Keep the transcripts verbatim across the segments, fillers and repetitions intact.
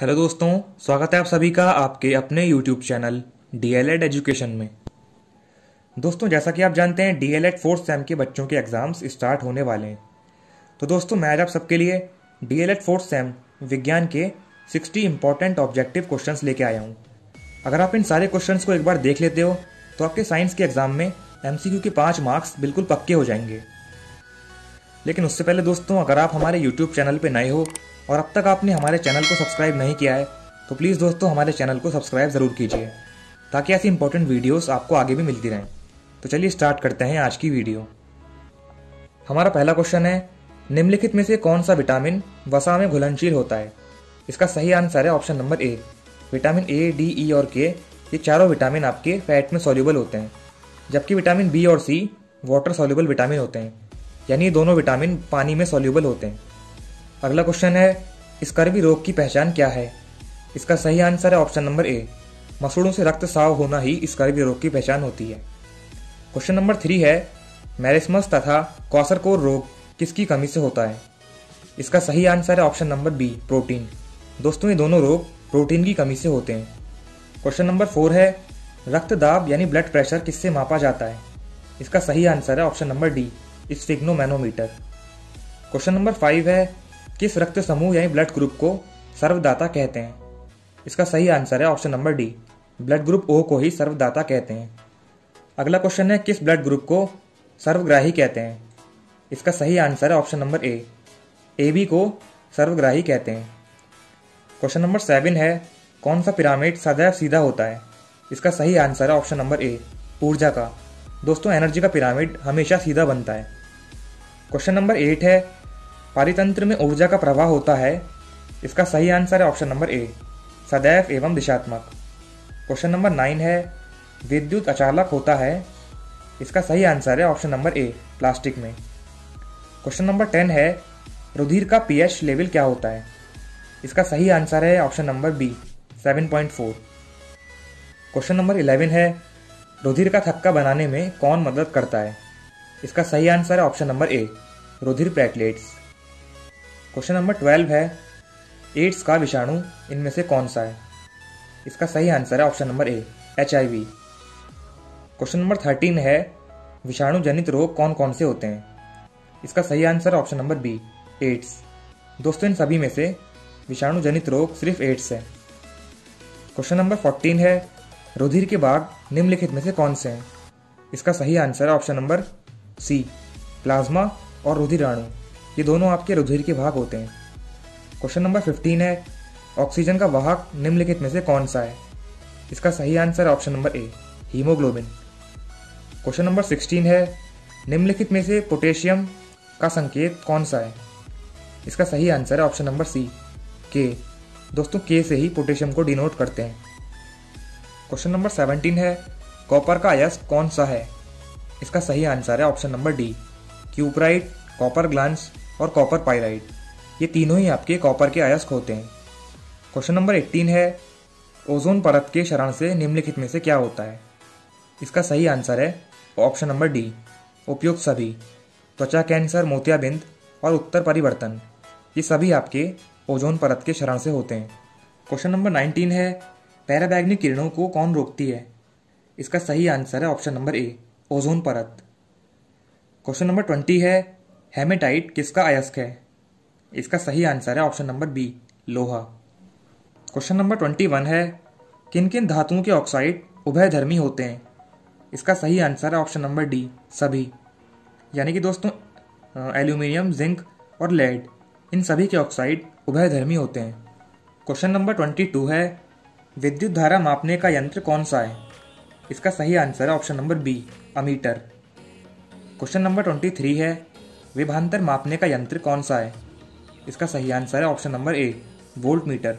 Hello दोस्तों, स्वागत है आप सभी का आपके अपने यूट्यूब चैनल डीएलएड एजुकेशन में। दोस्तों जैसा कि आप जानते हैं डीएलएड फोर्थ सेम के बच्चों के एग्ज़ाम्स स्टार्ट होने वाले हैं। तो दोस्तों मैं आज आप सबके लिए डीएलएड फोर्थ सेम विज्ञान के साठ इंपॉर्टेंट ऑब्जेक्टिव क्वेश्चंस लेके आया हूँ। अगर आप इन सारे क्वेश्चंस को एक बार देख लेते हो तो आपके साइंस के एग्ज़ाम में एमसीक्यू के पाँच मार्क्स बिल्कुल पक्के हो जाएंगे। लेकिन उससे पहले दोस्तों, अगर आप हमारे यूट्यूब चैनल पर नए हो और अब तक आपने हमारे चैनल को सब्सक्राइब नहीं किया है तो प्लीज़ दोस्तों हमारे चैनल को सब्सक्राइब ज़रूर कीजिए ताकि ऐसी इंपॉर्टेंट वीडियोस आपको आगे भी मिलती रहें। तो चलिए स्टार्ट करते हैं आज की वीडियो। हमारा पहला क्वेश्चन है, निम्नलिखित में से कौन सा विटामिन वसा में घुलनशील होता है? इसका सही आंसर है option number A. Vitamin A, D, E और के, ये चारों विटामिन आपके फैट में सॉल्यूबल होते हैं, जबकि विटामिन बी और सी वाटर सॉल्यूबल विटामिन होते हैं, यानी ये दोनों विटामिन पानी में सॉल्यूबल होते हैं। अगला क्वेश्चन है, स्कर्वी रोग की पहचान क्या है? इसका सही आंसर है ऑप्शन नंबर ए। मसूड़ों से रक्तस्राव होना ही स्कर्वी रोग की पहचान होती है। क्वेश्चन नंबर थ्री है, मैरिस्मस तथा कॉसरकोर रोग किसकी कमी से होता है? इसका सही आंसर है ऑप्शन नंबर बी, प्रोटीन। दोस्तों ये दोनों रोग प्रोटीन की कमी से होते हैं। क्वेश्चन नंबर फोर है, रक्तदाब यानी ब्लड प्रेशर किससे मापा जाता है? इसका सही आंसर है option number D, sphygmomanometer. Question number five है, किस रक्त समूह यानी ब्लड ग्रुप को सर्वदाता कहते हैं? इसका सही आंसर है option number D, blood group O को ही सर्वदाता कहते हैं। अगला क्वेश्चन है, किस ब्लड ग्रुप को सर्वग्राही कहते हैं? इसका सही आंसर है option number A, A B को सर्वग्राही कहते हैं। क्वेश्चन नंबर सेवन है, कौन सा पिरामिड सदैव सीधा होता है? इसका सही आंसर है ऑप्शन नंबर ए, ऊर्जा का। दोस्तों एनर्जी का पिरामिड हमेशा सीधा बनता है। क्वेश्चन नंबर एट है, पारितंत्र में ऊर्जा का प्रवाह होता है। इसका सही आंसर है ऑप्शन नंबर ए, सदैव एवं दिशात्मक। क्वेश्चन नंबर नाइन है, विद्युत अचालक होता है। इसका सही आंसर है ऑप्शन नंबर ए, प्लास्टिक में। क्वेश्चन नंबर टेन है, रुधिर का पीएच लेवल क्या होता है? इसका सही आंसर है option number B, seven point four. Question number eleven है, रुधिर का थक्का बनाने में कौन मदद करता है? इसका सही आंसर है ऑप्शन नंबर ए, रुधिर प्लेटलेट्स। क्वेश्चन नंबर ट्वेल्व है, एड्स का विषाणु इनमें से कौन सा है? इसका सही आंसर है option number A, H I V. Question number thirteen है, विषाणु जनित रोग कौन कौन से होते हैं? इसका सही आंसर है ऑप्शन नंबर बी, एड्स। दोस्तों इन सभी में से विषाणु जनित रोग सिर्फ एड्स है। क्वेश्चन नंबर फोर्टीन है, रुधिर के भाग निम्नलिखित में से कौन से हैं? इसका सही आंसर है ऑप्शन नंबर सी, प्लाज्मा और रुधिराणु, ये दोनों आपके रुधिर के भाग होते हैं। क्वेश्चन नंबर फिफ्टीन है, ऑक्सीजन का वाहक निम्नलिखित में से कौन सा है? इसका सही आंसर है option number A, haemoglobin. Question number sixteen है, निम्नलिखित में से पोटेशियम का संकेत कौन सा है? इसका सही आंसर है ऑप्शन नंबर सी, के। दोस्तों के से ही पोटेशियम को डिनोट करते हैं। क्वेश्चन नंबर सेवनटीन है, कॉपर का अयस्क कौन सा है? इसका सही आंसर है option number D, cuprite, copper glance और कॉपर पाइराइड, ये तीनों ही आपके कॉपर के अयस्क होते हैं। क्वेश्चन नंबर अठारह है, ओजोन परत के क्षरण से निम्नलिखित में से क्या होता है? इसका सही आंसर है ऑप्शन नंबर डी, उपयुक्त सभी। त्वचा कैंसर, मोतियाबिंद और उत्तर परिवर्तन, ये सभी आपके ओजोन परत के क्षरण से होते हैं। क्वेश्चन नंबर नाइनटीन है, पराबैंगनी किरणों को कौन रोकती है? इसका सही आंसर है ऑप्शन नंबर ए, ओजोन परत। क्वेश्चन नंबर ट्वेंटी है, हेमेटाइट किसका अयस्क है? इसका सही आंसर है ऑप्शन नंबर बी, लोहा। क्वेश्चन नंबर ट्वेंटी वन है, किन किन धातुओं के ऑक्साइड उभयधर्मी होते हैं? इसका सही आंसर है ऑप्शन नंबर डी, सभी, यानी कि दोस्तों एल्यूमिनियम, जिंक और लेड, इन सभी के ऑक्साइड उभयधर्मी होते हैं। क्वेश्चन नंबर ट्वेंटी टू है, विद्युत धारा मापने का यंत्र कौन सा है? इसका सही आंसर है option number B, ammeter. Question number twenty three है, विभवांतर मापने का यंत्र कौन सा है? इसका सही आंसर है option number A, voltmeter.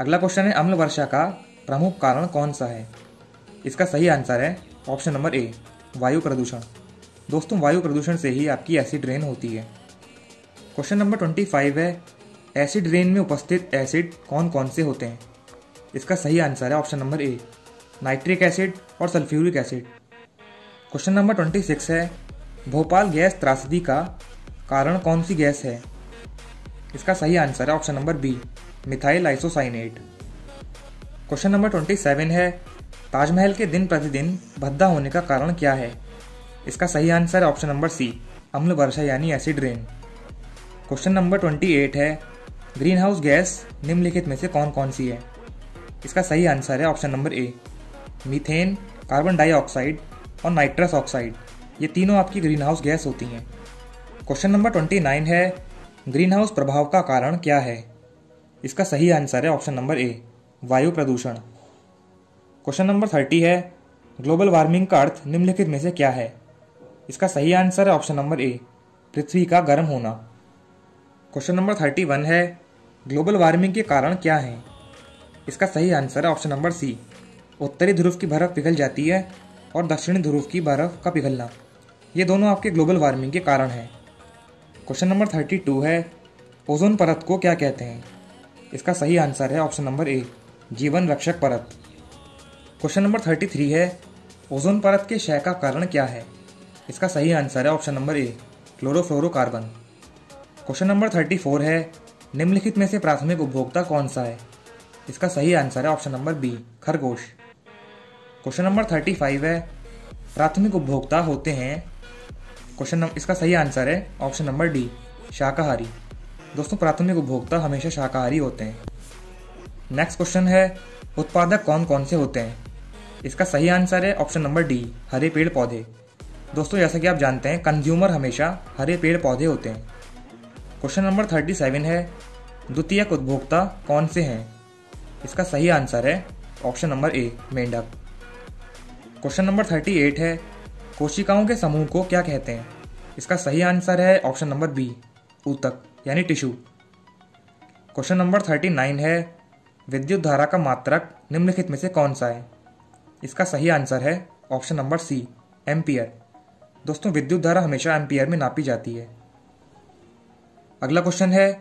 अगला क्वेश्चन है, अम्ल वर्षा का प्रमुख कारण कौन सा है? इसका सही आंसर है ऑप्शन नंबर ए, वायु प्रदूषण। दोस्तों वायु प्रदूषण से ही आपकी एसिड रेन होती है। क्वेश्चन नंबर ट्वेंटी फाइव है, एसिड रेन में उपस्थित एसिड कौन कौन से होते हैं? इसका सही आंसर है option number A, nitric acid और sulphuric acid. Question number twenty six है, भोपाल गैस त्रासदी का कारण कौन सी गैस है? इसका सही आंसर है option number B, methyl isocyanate. Question number twenty seven है, ताजमहल के दिन प्रतिदिन भद्दा होने का कारण क्या है? इसका सही आंसर है ऑप्शन नंबर सी, अम्ल वर्षा यानी acid rain. Question number twenty eight है, ग्रीन हाउस गैस निम्नलिखित में से कौन कौन सी है? इसका सही आंसर है option number A, methane, carbon dioxide और नाइट्रस ऑक्साइड, ये तीनों आपकी ग्रीन हाउस गैस होती हैं। क्वेश्चन नंबर ट्वेंटी नाइन है, ग्रीन हाउस प्रभाव का कारण क्या है? इसका सही आंसर है ऑप्शन नंबर ए, वायु प्रदूषण। क्वेश्चन नंबर थर्टी है, ग्लोबल वार्मिंग का अर्थ निम्नलिखित में से क्या है? इसका सही आंसर है ऑप्शन नंबर ए, पृथ्वी का गर्म होना। क्वेश्चन नंबर थर्टी वन है, ग्लोबल वार्मिंग के कारण क्या हैं? इसका सही आंसर है ऑप्शन नंबर सी, उत्तरी ध्रुव की बर्फ पिघल जाती है और दक्षिणी ध्रुव की बर्फ का पिघलना, ये दोनों आपके ग्लोबल वार्मिंग के कारण हैं। क्वेश्चन नंबर थर्टी टू है, ओजोन परत को क्या कहते हैं? इसका सही आंसर है ऑप्शन नंबर ए, जीवन रक्षक परत। क्वेश्चन नंबर थर्टी थ्री है, ओजोन परत के क्षय का कारण क्या है? इसका सही आंसर है option number A, chlorofluorocarbon. Question number thirty four है, निम्नलिखित में से प्राथमिक उपभोक्ता कौन सा है? इसका सही आंसर है ऑप्शन नंबर बी, खरगोश। क्वेश्चन नंबर थर्टी फाइव है, प्राथमिक उपभोक्ता होते हैं क्वेश्चन नंबर इसका सही आंसर है ऑप्शन नंबर डी, शाकाहारी। दोस्तों प्राथमिक उपभोक्ता हमेशा शाकाहारी होते हैं। नेक्स्ट क्वेश्चन है, उत्पादक कौन कौन से होते हैं? इसका सही आंसर है ऑप्शन नंबर डी, हरे पेड़ पौधे। दोस्तों जैसा कि आप जानते हैं, कंज्यूमर हमेशा हरे पेड़ पौधे होते हैं। क्वेश्चन नंबर थर्टी सेवन है, द्वितीयक उपभोक्ता कौन से हैं? इसका सही आंसर है ऑप्शन नंबर ए, मेंढक। क्वेश्चन नंबर थर्टी एट है, कोशिकाओं के समूह को क्या कहते हैं? इसका सही आंसर है ऑप्शन नंबर बी, ऊतक यानी tissue. Question number thirty nine है, विद्युत धारा का मात्रक निम्नलिखित में से कौन सा है? इसका सही आंसर है ऑप्शन नंबर सी, एम्पियर। दोस्तों विद्युत धारा हमेशा एम्पियर में नापी जाती है। अगला क्वेश्चन है,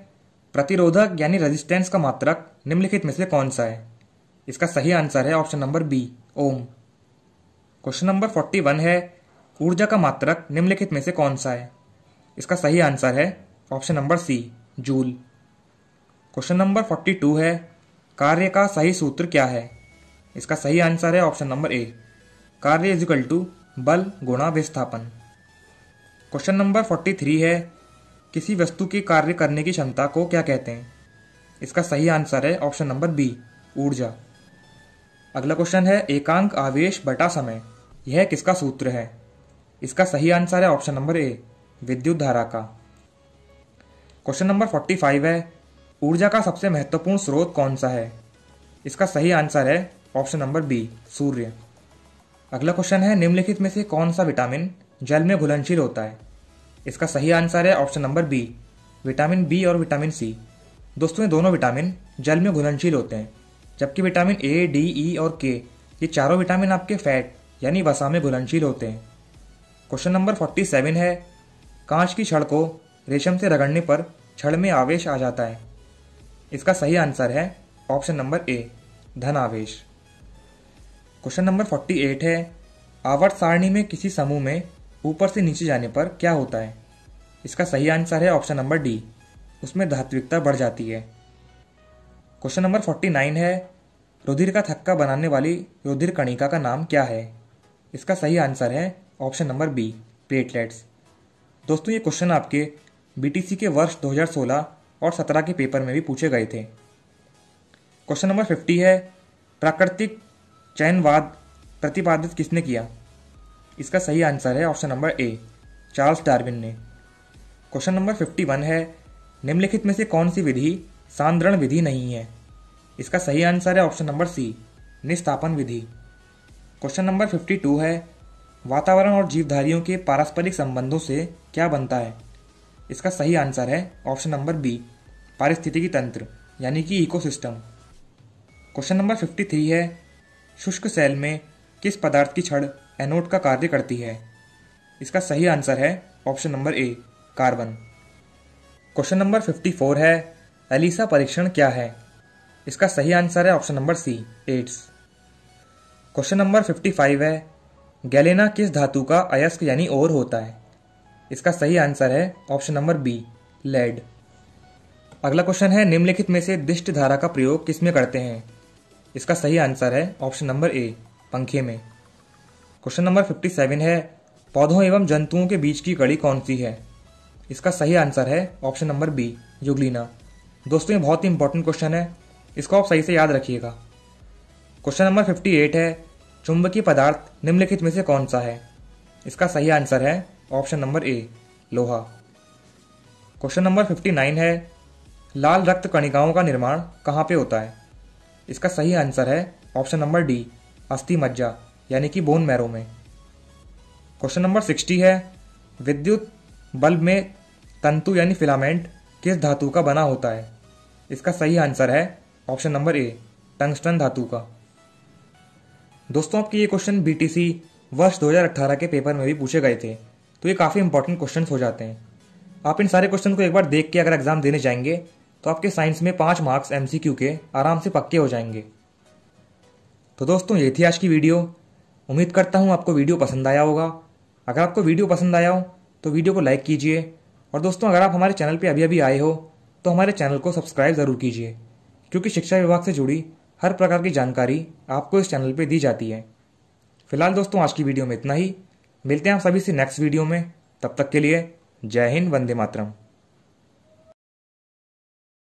प्रतिरोधक यानी रेजिस्टेंस का मात्रक निम्नलिखित में से कौन सा है? इसका सही आंसर है option number B, ohm. Question number forty one है, ऊर्जा का मात्रक निम्नलिखित में से कौन सा है? इसका सही आंसर है option number C, joule. Question number forty two है, कार्य का सही सूत्र क्या है? इसका सही आंसर है ऑप्शन नंबर ए, कार्य इज इक्वल टू बल गुणा विस्थापन। क्वेश्चन नंबर फोर्टी थ्री है, किसी वस्तु की कार्य करने की क्षमता को क्या कहते हैं? इसका सही आंसर है ऑप्शन नंबर बी, ऊर्जा। अगला क्वेश्चन है, एकांक आवेश बटा समय, यह किसका सूत्र है? इसका सही आंसर है ऑप्शन नंबर ए, विद्युत धारा का। क्वेश्चन नंबर फोर्टी फाइव है, ऊर्जा का सबसे महत्वपूर्ण स्रोत कौन सा है? इसका सही आंसर है ऑप्शन नंबर बी, सूर्य। अगला क्वेश्चन है, निम्नलिखित में से कौन सा विटामिन जल में घुलनशील होता है? इसका सही आंसर है option number B, vitamin B और विटामिन सी। दोस्तों ये दोनों विटामिन जल में घुलनशील होते हैं, जबकि विटामिन ए, डी, ई और के ये चारों विटामिन आपके फैट यानी वसा में घुलनशील होते हैं। क्वेश्चन नंबर फोर्टी सेवन है, कांच की छड़ को रेशम से रगड़ने पर छड़ में आवेश आ जाता है। इसका सही आंसर है ऑप्शन नंबर ए, धन आवेश। क्वेश्चन नंबर अड़तालीस है, आवर्त सारणी में किसी समूह में ऊपर से नीचे जाने पर क्या होता है? इसका सही आंसर है ऑप्शन नंबर डी, उसमें धात्विकता बढ़ जाती है। क्वेश्चन नंबर उनचास है, रुधिर का थक्का बनाने वाली रुधिर कणिका का नाम क्या है? इसका सही आंसर है ऑप्शन नंबर बी, प्लेटलेट्स। दोस्तों ये क्वेश्चन आपके बीटीसी के वर्ष दो हज़ार सोलह और सत्रह के पेपर में भी पूछे गए थे। क्वेश्चन नंबर पचास है, प्राकृतिक चयनवाद प्रतिपादित किसने किया? इसका सही आंसर है option number A, Charles Darwin ने। क्वेश्चन नंबर इक्यावन है, निम्नलिखित में से कौन सी विधि सांद्रण विधि नहीं है? इसका सही आंसर है ऑप्शन नंबर सी, निस्तापन विधि। क्वेश्चन नंबर बावन है, वातावरण और जीवधारियों के पारस्परिक संबंधों से क्या बनता है? इसका सही आंसर है ऑप्शन नंबर बी, पारिस्थितिकी तंत्र यानी कि इकोसिस्टम। क्वेश्चन नंबर तिरेपन है, शुष्क सेल में किस पदार्थ की छड़ एनोड का कार्य करती है? इसका सही आंसर है option number A, carbon. Question number चौवन है, एलिसा परीक्षण क्या है? इसका सही आंसर है option number C, AIDS. Question number पचपन है, गैलेना किस धातु का अयस्क यानी ओर होता है? इसका सही आंसर है ऑप्शन नंबर बी, लेड। अगला क्वेश्चन है, निम्नलिखित में से दिष्ट धारा का प्रयोग किसमें करते हैं? इसका सही आंसर है ऑप्शन नंबर ए, पंखे में। क्वेश्चन नंबर सत्तावन है, पौधों एवं जंतुओं के बीच की कड़ी कौन सी है? इसका सही आंसर है ऑप्शन नंबर बी, युगलीना। दोस्तों ये बहुत ही इंपॉर्टेंट क्वेश्चन है, इसको आप सही से याद रखिएगा। क्वेश्चन नंबर अट्ठावन है, चुंबकीय पदार्थ निम्नलिखित में से कौन सा है? इसका सही आंसर है ऑप्शन नंबर ए, लोहा। क्वेश्चन नंबर उनसठ है, लाल रक्त कणिकाओं का निर्माण कहाँ पे होता है? इसका सही आंसर है ऑप्शन नंबर डी, अस्थि मज्जा यानी कि बोन मैरो में। क्वेश्चन नंबर साठ है, विद्युत बल्ब में तंतु यानी फिलामेंट किस धातु का बना होता है? इसका सही आंसर है ऑप्शन नंबर ए, टंगस्टन धातु का। दोस्तों आपके ये क्वेश्चन बीटीसी वर्ष दो हज़ार अठारह के पेपर में भी पूछे गए थे, तो ये काफ़ी इंपॉर्टेंट क्वेश्चन हो जाते हैं। आप इन सारे क्वेश्चन को एक बार देख के अगर एग्जाम देने जाएंगे तो आपके साइंस में पाँच मार्क्स एमसीक्यू के आराम से पक्के हो जाएंगे। तो दोस्तों ये थी आज की वीडियो, उम्मीद करता हूँ आपको वीडियो पसंद आया होगा। अगर आपको वीडियो पसंद आया हो तो वीडियो को लाइक कीजिए, और दोस्तों अगर आप हमारे चैनल पे अभी अभी आए हो तो हमारे चैनल को सब्सक्राइब ज़रूर कीजिए, क्योंकि शिक्षा विभाग से जुड़ी हर प्रकार की जानकारी आपको इस चैनल पे दी जाती है। फिलहाल दोस्तों आज की वीडियो में इतना ही, मिलते हैं आप सभी से नेक्स्ट वीडियो में। तब तक के लिए जय हिंद, वंदे मातरम।